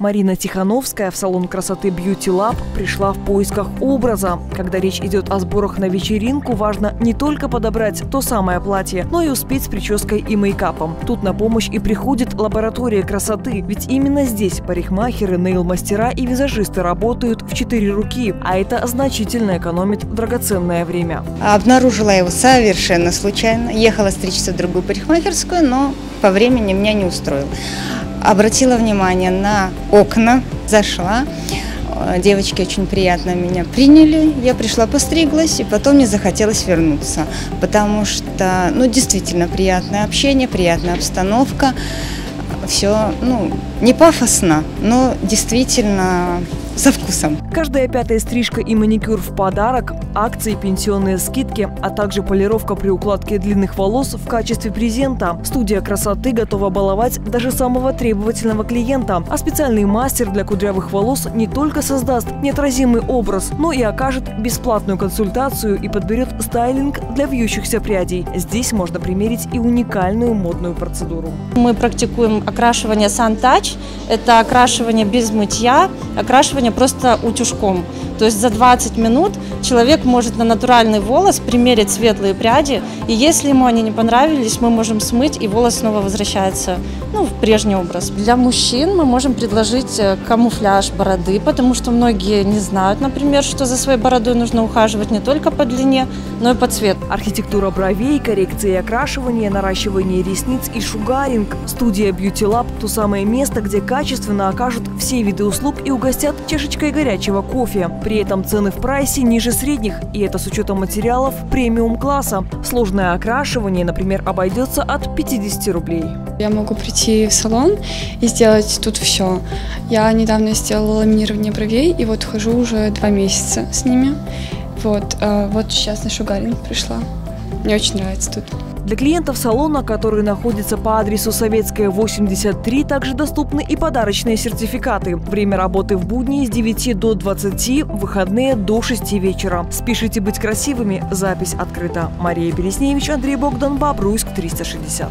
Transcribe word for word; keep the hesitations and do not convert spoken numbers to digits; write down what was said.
Марина Тихановская в салон красоты Beauty Lab пришла в поисках образа. Когда речь идет о сборах на вечеринку, важно не только подобрать то самое платье, но и успеть с прической и мейкапом. Тут на помощь и приходит лаборатория красоты, ведь именно здесь парикмахеры, нейл-мастера и визажисты работают в четыре руки, а это значительно экономит драгоценное время. Обнаружила его совершенно случайно. Ехала стричься в другую парикмахерскую, но по времени меня не устроил. Обратила внимание на окна, зашла. Девочки очень приятно меня приняли. Я пришла, постриглась, и потом мне захотелось вернуться, потому что, ну, действительно приятное общение, приятная обстановка. Все, ну, не пафосно, но действительно со вкусом. Каждая пятая стрижка и маникюр в подарок, акции, пенсионные скидки, а также полировка при укладке длинных волос в качестве презента. Студия красоты готова баловать даже самого требовательного клиента. А специальный мастер для кудрявых волос не только создаст неотразимый образ, но и окажет бесплатную консультацию и подберет стайлинг для вьющихся прядей. Здесь можно примерить и уникальную модную процедуру. Мы практикуем окрашивание sun-touch. Это окрашивание без мытья, окрашивание просто утюжком. То есть за двадцать минут человек может на натуральный волос примерить светлые пряди, и если ему они не понравились, мы можем смыть, и волос снова возвращается, ну, в прежний образ. Для мужчин мы можем предложить камуфляж бороды, потому что многие не знают, например, что за своей бородой нужно ухаживать не только по длине, но и по цвету. Архитектура бровей, коррекция и окрашивание, наращивание ресниц и шугаринг. Студия Beauty Lab – то самое место, где качественно окажут все виды услуг и угостят чашечкой горячего кофе. При этом цены в прайсе ниже средних, и это с учетом материалов премиум-класса. Сложное окрашивание, например, обойдется от пятидесяти рублей. Я могу прийти в салон и сделать тут все. Я недавно сделала ламинирование бровей, и вот хожу уже два месяца с ними. Вот, вот сейчас на шугаринг пришла. Мне очень нравится тут. Для клиентов салона, который находится по адресу Советская, восемьдесят три, также доступны и подарочные сертификаты. Время работы в будни с девяти до двадцати, выходные до шести вечера. Спешите быть красивыми. Запись открыта. Мария Бересневич, Андрей Богдан, Бобруйск триста шестьдесят.